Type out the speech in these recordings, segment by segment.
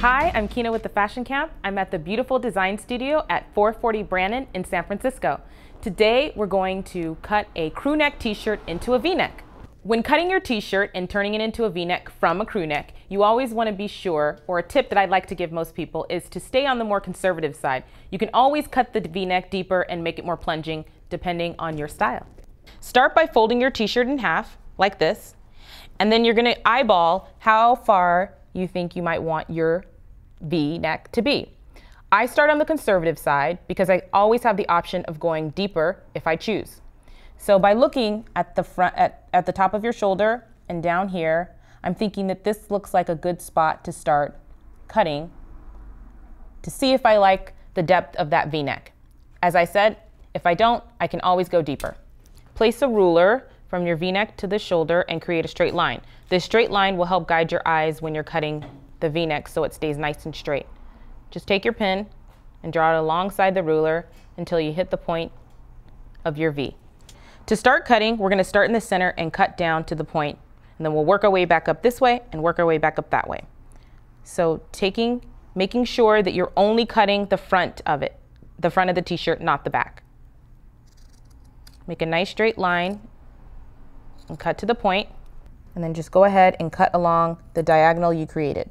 Hi, I'm Kena with The Fashion Camp. I'm at the beautiful design studio at 440 Brannan in San Francisco. Today, we're going to cut a crew neck t-shirt into a v-neck. When cutting your t-shirt and turning it into a v-neck from a crew neck, you always want to be sure, or a tip that I'd like to give most people, is to stay on the more conservative side. You can always cut the v-neck deeper and make it more plunging, depending on your style. Start by folding your t-shirt in half, like this, and then you're going to eyeball how far you think you might want your v-neck to be. I start on the conservative side because I always have the option of going deeper if I choose. So by looking at the front, at the top of your shoulder and down here, I'm thinking that this looks like a good spot to start cutting to see if I like the depth of that v-neck. As I said, if I don't, I can always go deeper. Place a ruler from your v-neck to the shoulder and create a straight line. This straight line will help guide your eyes when you're cutting the v-neck so it stays nice and straight. Just take your pen and draw it alongside the ruler until you hit the point of your V. To start cutting, we're going to start in the center and cut down to the point, and then we'll work our way back up this way and work our way back up that way. So making sure that you're only cutting the front of it, the front of the t-shirt, not the back. Make a nice straight line and cut to the point, and then just go ahead and cut along the diagonal you created.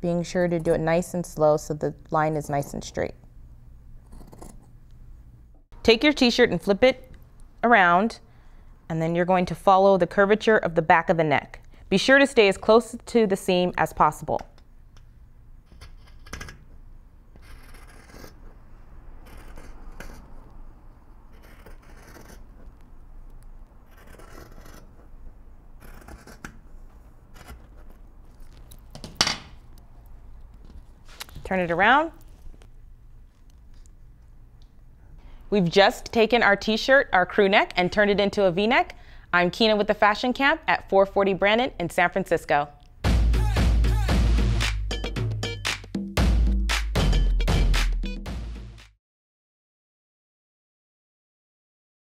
Being sure to do it nice and slow so the line is nice and straight. Take your t-shirt and flip it around, and then you're going to follow the curvature of the back of the neck. Be sure to stay as close to the seam as possible. Turn it around. We've just taken our t-shirt, our crew neck, and turned it into a v-neck. I'm Kena with The Fashion Camp at 440 Brannan in San Francisco.